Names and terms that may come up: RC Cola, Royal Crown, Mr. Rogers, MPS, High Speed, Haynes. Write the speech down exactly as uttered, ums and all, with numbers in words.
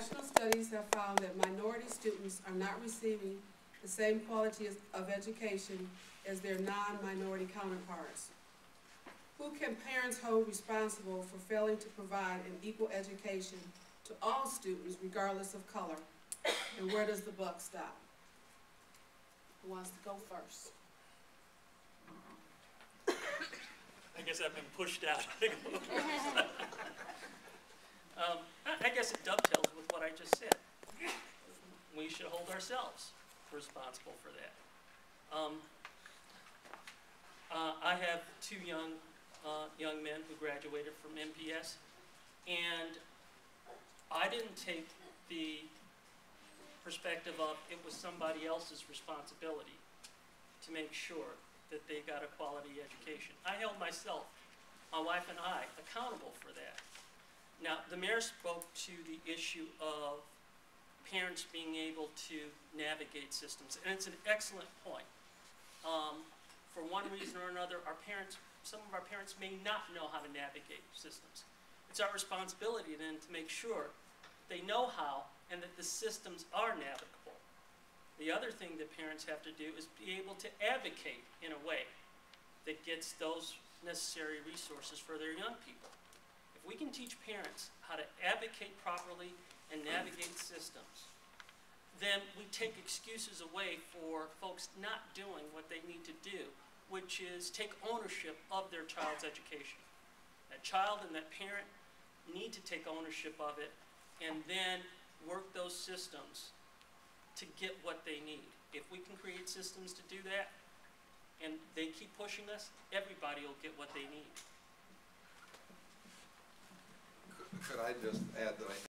National studies have found that minority students are not receiving the same quality of education as their non-minority counterparts. Who can parents hold responsible for failing to provide an equal education to all students regardless of color? And where does the buck stop? Who wants to go first? I guess I've been pushed out. um, I guess it dovetails with what I just said. We should hold ourselves responsible for that. Um, uh, I have two young, uh, young men who graduated from M P S, and I didn't take the perspective of it was somebody else's responsibility to make sure that they got a quality education. I held myself, my wife and I, accountable for that. Now, the mayor spoke to the issue of parents being able to navigate systems, and it's an excellent point. Um, for one reason or another, our parents, some of our parents may not know how to navigate systems. It's our responsibility then to make sure they know how and that the systems are navigable. The other thing that parents have to do is be able to advocate in a way that gets those necessary resources for their young people. If we can teach parents how to advocate properly and navigate systems, then we take excuses away for folks not doing what they need to do, which is take ownership of their child's education. That child and that parent need to take ownership of it and then work those systems to get what they need. If we can create systems to do that, and they keep pushing us, everybody will get what they need. Could I just add that I